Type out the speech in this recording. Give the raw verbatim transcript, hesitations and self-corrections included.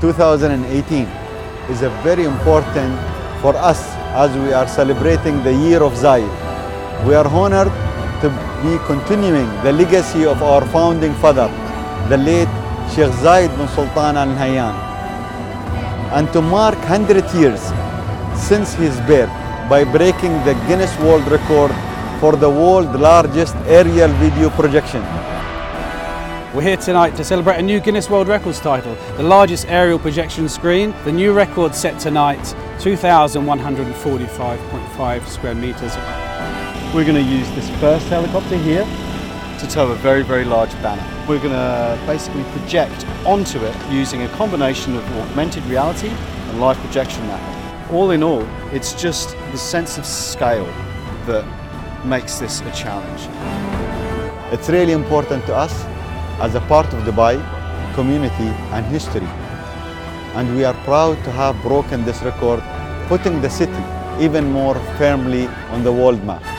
two thousand eighteen is a very important for us as we are celebrating the year of Zayed. We are honored to be continuing the legacy of our founding father, the late Sheikh Zayed bin Sultan Al Nahyan, and to mark one hundred years since his birth by breaking the Guinness World Record for the world's largest aerial video projection. We're here tonight to celebrate a new Guinness World Records title, the largest aerial projection screen. The new record set tonight, two thousand one hundred forty-five point five square meters. We're going to use this first helicopter here to tow a very, very large banner. We're going to basically project onto it using a combination of augmented reality and live projection mapping. All in all, it's just the sense of scale that makes this a challenge. It's really important to us as a part of Dubai community and history. And we are proud to have broken this record, putting the city even more firmly on the world map.